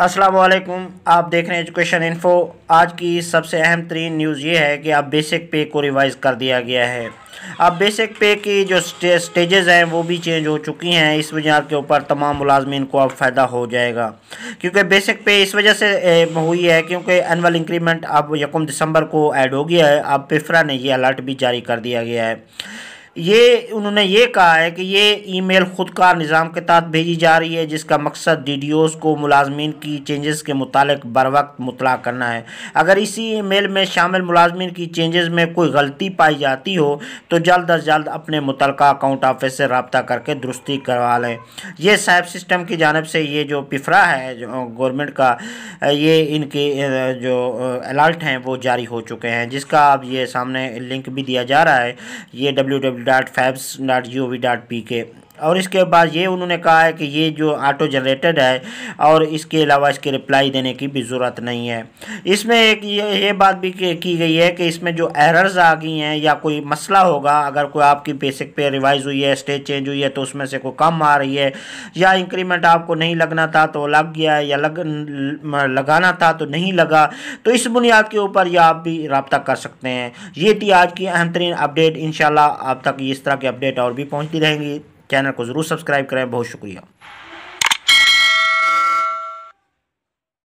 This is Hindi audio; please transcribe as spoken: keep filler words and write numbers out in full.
अस्सलाम वालेकुम, आप देख रहे हैं एजुकेशन इन्फो। आज की सबसे अहम तरीन न्यूज़ ये है कि अब बेसिक पे को रिवाइज़ कर दिया गया है। अब बेसिक पे की जो स्टे, स्टेजेस हैं वो भी चेंज हो चुकी हैं। इस वजह के ऊपर तमाम मुलाजमीन को अब फ़ायदा हो जाएगा, क्योंकि बेसिक पे इस वजह से हुई है क्योंकि एनअल इंक्रीमेंट अब यकम दिसंबर को ऐड हो गया है। अब पेफरा ने ये अलर्ट भी जारी कर दिया गया है। ये उन्होंने ये कहा है कि ये ईमेल ख़ुदकार निज़ाम के तहत भेजी जा रही है, जिसका मकसद डी डी ओ को मुलाजमीन की चेंजेस के मुतालिक बर वक्त मुतला करना है। अगर इसी ईमेल में शामिल मुलाजमीन की चेंजेस में कोई गलती पाई जाती हो तो जल्द अज जल्द अपने मुतलका अकाउंट ऑफिस से रब्ता करके दुरुस्ती करवा लें। यह साइब सिस्टम की जानब से ये जो पेफरा है गवर्नमेंट का, ये इनके जो अलर्ट हैं वो जारी हो चुके हैं, जिसका अब ये सामने लिंक भी दिया जा रहा है। ये W W dot fabs dot U V dot P K. और इसके बाद ये उन्होंने कहा है कि ये जो ऑटो जनरेटेड है और इसके अलावा इसके रिप्लाई देने की भी ज़रूरत नहीं है। इसमें एक ये, ये बात भी की गई है कि इसमें जो एरर्स आ गई हैं या कोई मसला होगा, अगर कोई आपकी बेसिक पे रिवाइज़ हुई है, स्टेज चेंज हुई है तो उसमें से कोई कम आ रही है या इंक्रीमेंट आपको नहीं लगना था तो लग गया है या लग लगाना था तो नहीं लगा, तो इस बुनियाद के ऊपर यह आप भी रब्ता कर सकते हैं। ये थी आज की अहम तरीन अपडेट। इंशाल्लाह आप तक इस तरह की अपडेट और भी पहुँचती रहेंगी। चैनल को ज़रूर सब्सक्राइब करें। बहुत शुक्रिया।